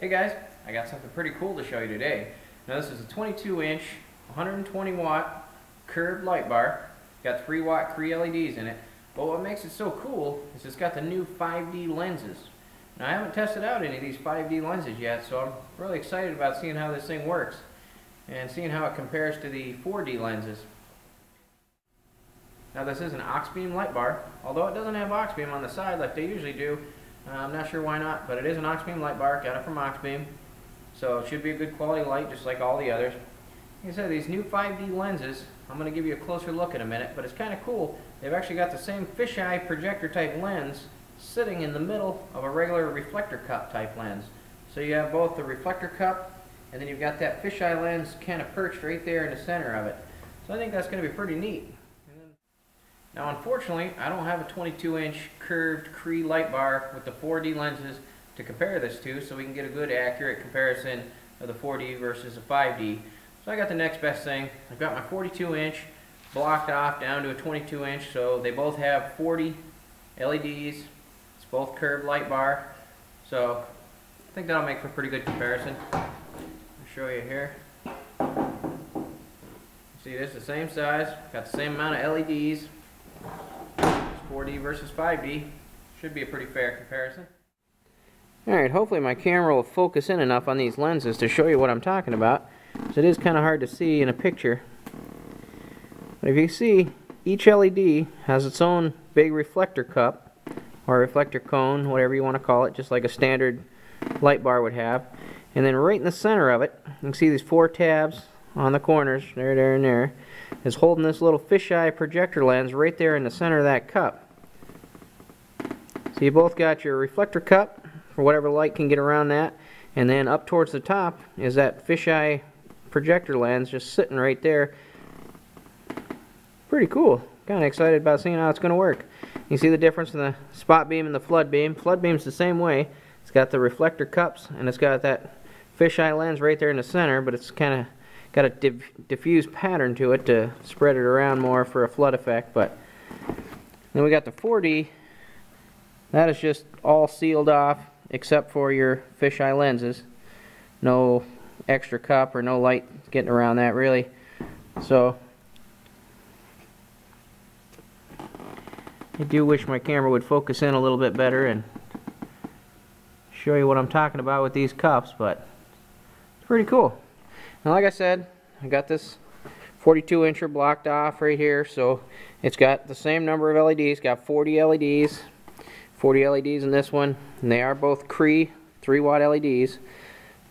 Hey guys, I got something pretty cool to show you today. Now this is a 22-inch, 120-watt curved light bar. Got 3-watt Cree LEDs in it. But what makes it so cool is it's got the new 5D lenses. Now I haven't tested out any of these 5D lenses yet, so I'm really excited about seeing how this thing works and seeing how it compares to the 4D lenses. Now this is an Auxbeam light bar. Although it doesn't have Auxbeam on the side like they usually do, I'm not sure why not, but it is an Auxbeam light bar. Got it from Auxbeam, so it should be a good quality light just like all the others. Like I said, these new 5D lenses, I'm going to give you a closer look in a minute, but it's kind of cool. They've actually got the same fisheye projector type lens sitting in the middle of a regular reflector cup type lens. So you have both the reflector cup and then you've got that fisheye lens kind of perched right there in the center of it. So I think that's going to be pretty neat. Now unfortunately, I don't have a 22-inch curved Cree light bar with the 4D lenses to compare this to, so we can get a good accurate comparison of the 4D versus the 5D. So I got the next best thing. I've got my 42-inch blocked off down to a 22-inch, so they both have 40 LEDs. It's both curved light bar, so I think that'll make for a pretty good comparison. I'll show you here. See, this is the same size, got the same amount of LEDs. 4D versus 5D should be a pretty fair comparison. Alright, hopefully my camera will focus in enough on these lenses to show you what I'm talking about, because it is kind of hard to see in a picture. But if you see, each LED has its own big reflector cup or reflector cone, whatever you want to call it, just like a standard light bar would have. And then right in the center of it, you can see these 4 tabs on the corners, there, there, and there, is holding this little fisheye projector lens right there in the center of that cup. So you both got your reflector cup for whatever light can get around that, and then up towards the top is that fisheye projector lens just sitting right there. Pretty cool. Kind of excited about seeing how it's going to work. You see the difference in the spot beam and the flood beam. Flood beam's the same way. It's got the reflector cups and it's got that fisheye lens right there in the center, but it's kind of got a diffused pattern to it to spread it around more for a flood effect. But then we got the 4D. That is just all sealed off except for your fisheye lenses. No extra cup or no light getting around that really. So I do wish my camera would focus in a little bit better and show you what I'm talking about with these cups, but it's pretty cool. Now like I said, I got this 42-incher blocked off right here, so it's got the same number of LEDs. It's got 40 LEDs. 40 LEDs in this one, and they are both Cree 3-watt LEDs.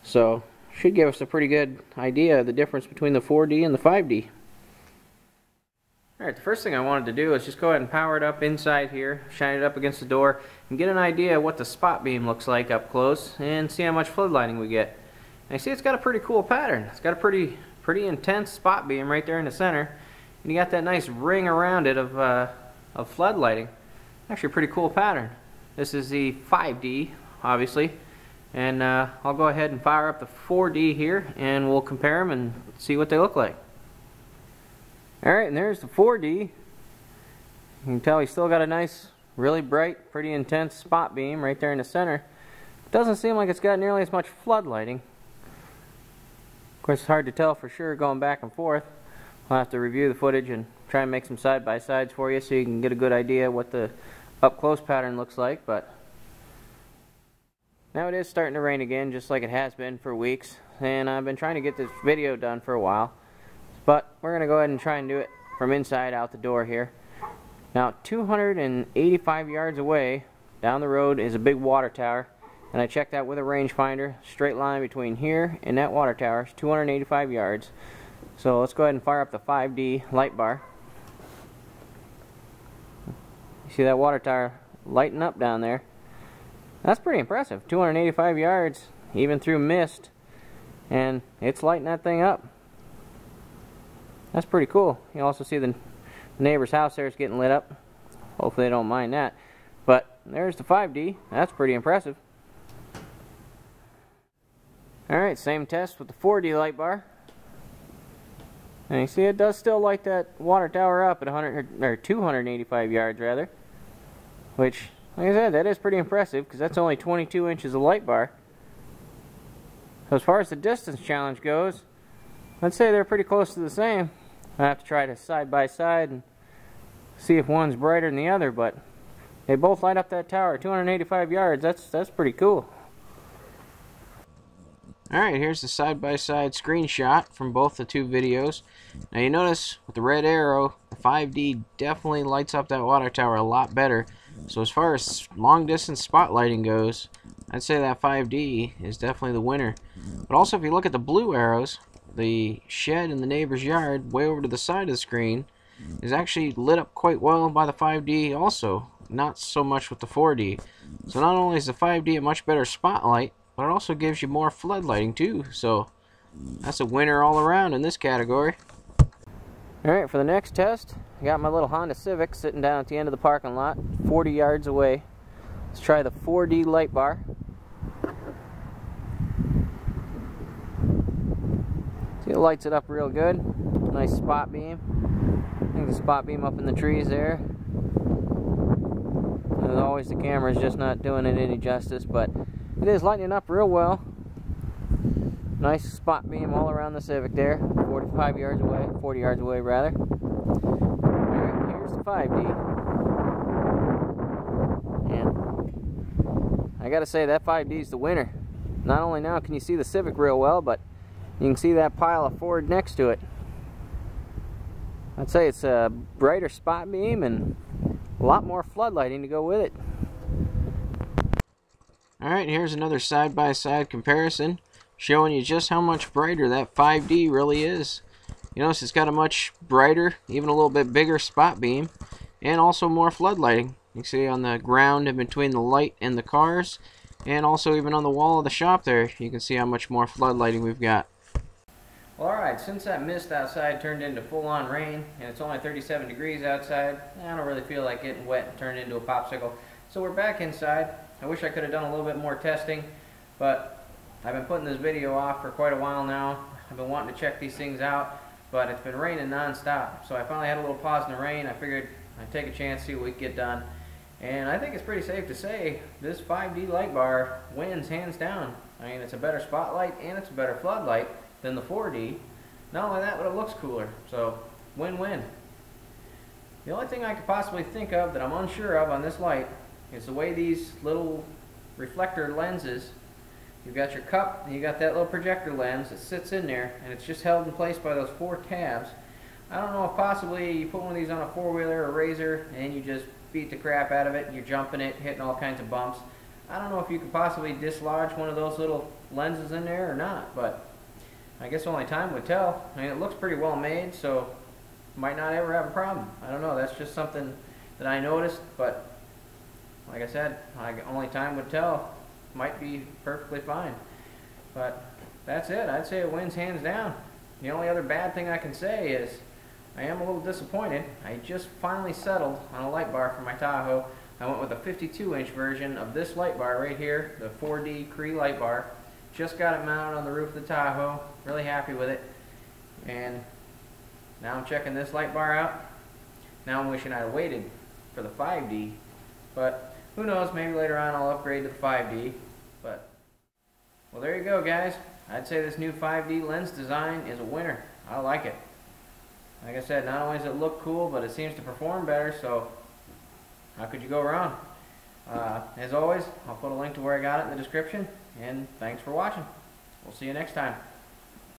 So should give us a pretty good idea of the difference between the 4D and the 5D. Alright, the first thing I wanted to do is just go ahead and power it up inside here, shine it up against the door, and get an idea of what the spot beam looks like up close, and see how much flood lighting we get. Now you see it's got a pretty cool pattern. It's got a pretty intense spot beam right there in the center, and you got that nice ring around it of flood lighting. Actually a pretty cool pattern. This is the 5D obviously, and I'll go ahead and fire up the 4D here and we'll compare them and see what they look like. Alright, and there's the 4D. You can tell he's still got a nice, really bright, pretty intense spot beam right there in the center. It doesn't seem like it's got nearly as much flood lighting. Of course, it's hard to tell for sure going back and forth. I'll have to review the footage and try and make some side-by-sides for you so you can get a good idea what the up-close pattern looks like. But now it is starting to rain again, just like it has been for weeks, and I've been trying to get this video done for a while, but we're going to go ahead and try and do it from inside out the door here. Now 285 yards away down the road is a big water tower. And I checked that with a rangefinder. Straight line between here and that water tower is 285 yards. So let's go ahead and fire up the 5D light bar. You see that water tower lighting up down there. That's pretty impressive. 285 yards, even through mist, and it's lighting that thing up. That's pretty cool. You also see the neighbor's house there is getting lit up. Hopefully they don't mind that. But there's the 5D. That's pretty impressive. Alright, same test with the 4D light bar. And you see it does still light that water tower up at 285 yards rather. Which, like I said, that is pretty impressive because that's only 22 inches of light bar. So as far as the distance challenge goes, I'd say they're pretty close to the same. I have to try to side by side and see if one's brighter than the other, but they both light up that tower. 285 yards, that's pretty cool. Alright, here's the side-by-side screenshot from both the two videos. Now you notice with the red arrow, the 5D definitely lights up that water tower a lot better. So as far as long-distance spotlighting goes, I'd say that 5D is definitely the winner. But also if you look at the blue arrows, the shed in the neighbor's yard way over to the side of the screen is actually lit up quite well by the 5D also, not so much with the 4D. So not only is the 5D a much better spotlight, but it also gives you more floodlighting too, so that's a winner all around in this category. Alright, for the next test, I got my little Honda Civic sitting down at the end of the parking lot, 40 yards away. Let's try the 4D light bar. See, it lights it up real good. Nice spot beam. I think the spot beam up in the trees there. As always, the camera's just not doing it any justice, but it is lighting up real well. Nice spot beam all around the Civic there. 40 yards away rather. Alright, here's the 5D. And I gotta say that 5D is the winner. Not only now can you see the Civic real well, but you can see that pile of Ford next to it. I'd say it's a brighter spot beam and a lot more floodlighting to go with it. Alright, here's another side-by-side comparison showing you just how much brighter that 5D really is. You notice it's got a much brighter, even a little bit bigger spot beam, and also more floodlighting. You can see on the ground in between the light and the cars, and also even on the wall of the shop there, you can see how much more floodlighting we've got. Well, alright, since that mist outside turned into full-on rain, and it's only 37 degrees outside, I don't really feel like getting wet and turned into a popsicle. So we're back inside. I wish I could have done a little bit more testing, but I've been putting this video off for quite a while now. I've been wanting to check these things out, but it's been raining non-stop. So I finally had a little pause in the rain. I figured I'd take a chance, see what we could get done. And I think it's pretty safe to say this 5D light bar wins hands down. I mean, it's a better spotlight and it's a better floodlight than the 4D. Not only that, but it looks cooler. So, win-win. The only thing I could possibly think of that I'm unsure of on this light, it's the way these little reflector lenses, you've got your cup and you got that little projector lens that sits in there and it's just held in place by those four tabs. I don't know if possibly you put one of these on a four-wheeler or Razor and you just beat the crap out of it and you're jumping it, hitting all kinds of bumps. I don't know if you could possibly dislodge one of those little lenses in there or not, but I guess only time would tell. I mean, it looks pretty well made, so might not ever have a problem. I don't know, that's just something that I noticed, but like I said, only time would tell. Might be perfectly fine. But that's it. I'd say it wins hands down. The only other bad thing I can say is I am a little disappointed. I just finally settled on a light bar for my Tahoe. I went with a 52-inch version of this light bar right here, the 4D Cree light bar. Just got it mounted on the roof of the Tahoe. Really happy with it. And now I'm checking this light bar out. Now I'm wishing I'd waited for the 5D. But who knows, maybe later on I'll upgrade to the 5D, but, well, there you go, guys. I'd say this new 5D lens design is a winner. I like it. Like I said, not only does it look cool, but it seems to perform better, so how could you go wrong? As always, I'll put a link to where I got it in the description, and thanks for watching. We'll see you next time.